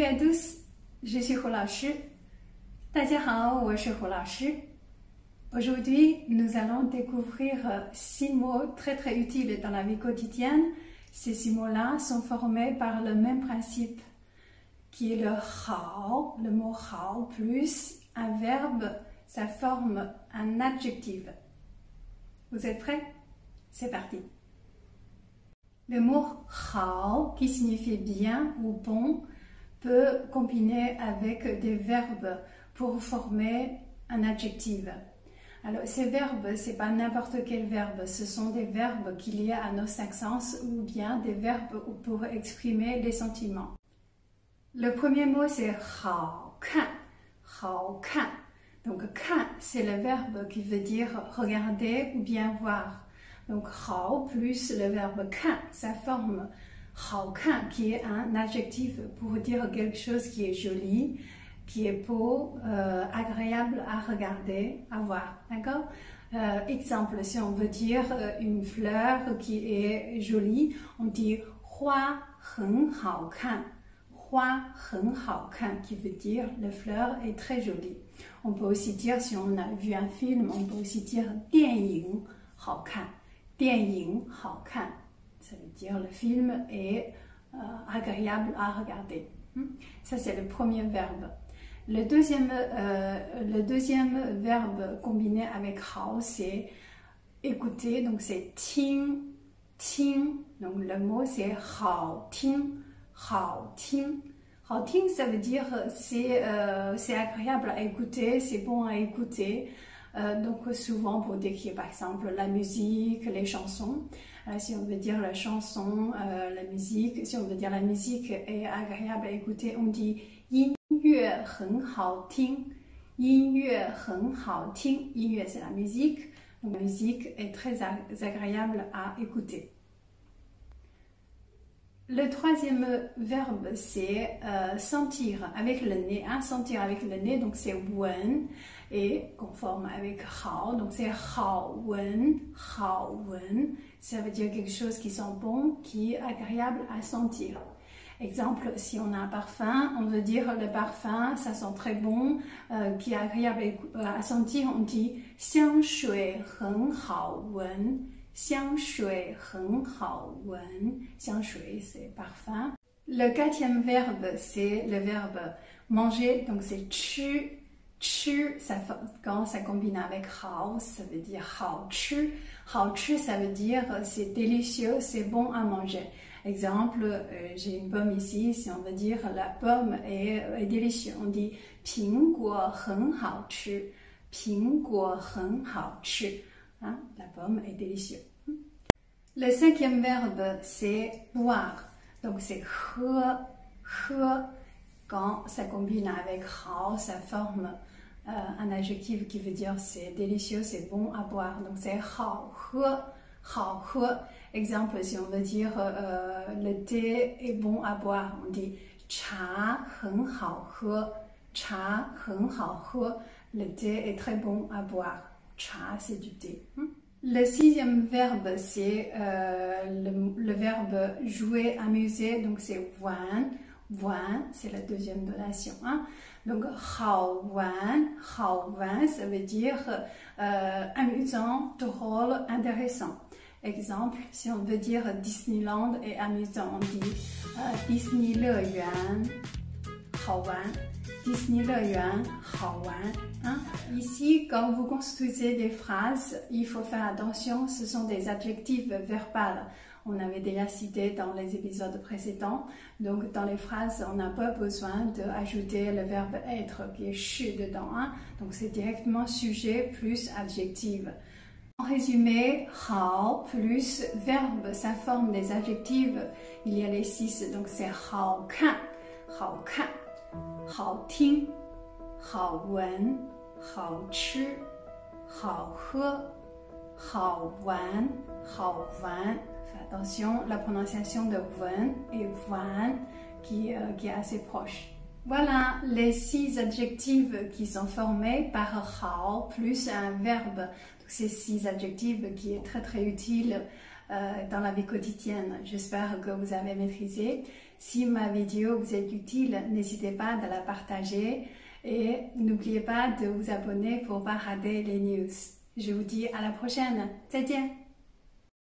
Salut à tous, je suis Hu Laoshi. 大家好，我是胡老师. Aujourd'hui, nous allons découvrir 6 mots très utiles dans la vie quotidienne. Ces 6 mots-là sont formés par le même principe, qui est le hao, le mot hao plus un verbe, ça forme un adjectif. Vous êtes prêts? C'est parti. Le mot hao, qui signifie bien ou bon, peut combiner avec des verbes pour former un adjectif. Alors ces verbes, ce n'est pas n'importe quel verbe, ce sont des verbes qu'il y a à nos 5 sens ou bien des verbes pour exprimer les sentiments. Le premier mot c'est hao kan, hao kan. Donc kan c'est le verbe qui veut dire regarder ou bien voir. Donc hao plus le verbe kan, ça forme hao kan qui est un adjectif pour dire quelque chose qui est joli, qui est beau, agréable à regarder, à voir, d'accord? Exemple, si on veut dire une fleur qui est jolie, on dit hua heng hao kan. Hua heng hao kan, qui veut dire la fleur est très jolie. On peut aussi dire, si on a vu un film, on peut aussi dire dian ying hao kan. Dian ying hao kan, ça veut dire le film est agréable à regarder. Ça c'est le premier verbe. Le deuxième verbe combiné avec hao, c'est écouter, donc c'est ting, ting. Donc le mot c'est hao ting, hao ting. Hao ting, ça veut dire c'est agréable à écouter, c'est bon à écouter. Donc souvent pour décrire par exemple la musique, les chansons. Si on veut dire la chanson, la musique, si on veut dire la musique est agréable à écouter, on dit yin yue heng hao ting. Yin yue heng hao ting. Yin yue c'est la musique. Donc la musique est très agréable à écouter. Le troisième verbe c'est sentir avec le nez, hein? Sentir avec le nez, donc c'est wen et conforme avec hao, donc c'est hao wen, ça veut dire quelque chose qui sent bon, qui est agréable à sentir. Exemple, si on a un parfum, on veut dire le parfum, ça sent très bon, qui est agréable à sentir, on dit xiang shui heng hao wen. Xiang shui heng hao wen. Xiang shui c'est parfum. Le quatrième verbe c'est le verbe manger, donc c'est chu. Chu, quand ça combine avec hao, ça veut dire hao chu. Hao chu ça veut dire c'est délicieux, c'est bon à manger. Exemple, j'ai une pomme ici, si on veut dire la pomme est délicieuse, on dit ping guo heng hao chu. Ping guo heng hao chu. Hein? La pomme est délicieuse. Le cinquième verbe c'est boire, donc c'est he. Quand ça combine avec hao, ça forme un adjectif qui veut dire c'est délicieux, c'est bon à boire, donc c'est hao he. Hao he. Exemple, si on veut dire le thé est bon à boire, on dit cha heng hao he. Cha heng hao he. Le thé est très bon à boire. Cha, c'est du thé. Le sixième verbe, c'est le verbe jouer, amuser, donc c'est wan. Wan, c'est la deuxième donation. Hein? Donc, hao wan, ça veut dire amusant, drôle, intéressant. Exemple, si on veut dire Disneyland est amusant, on dit Disney le yuan, hao wan. Disney le yuan, hao wan. Hein? Ici, quand vous construisez des phrases, il faut faire attention, ce sont des adjectifs verbaux. On avait déjà cité dans les épisodes précédents. Donc, dans les phrases, on n'a pas besoin d'ajouter le verbe être qui est chu dedans. Hein? Donc, c'est directement sujet plus adjectif. En résumé, hao plus verbe, ça forme des adjectifs. Il y a les 6, donc c'est hao kan, hao kan, hao ting, hao wen, hao chi, hao he, hao wan, hao wan. Faites attention, la prononciation de wen et wan qui est assez proche. Voilà les 6 adjectifs qui sont formés par hao plus un verbe. Donc, ces 6 adjectifs qui est très utile dans la vie quotidienne. J'espère que vous avez maîtrisé. Si ma vidéo vous est utile, n'hésitez pas à la partager et n'oubliez pas de vous abonner pour ne pas rater les news. Je vous dis à la prochaine. 再见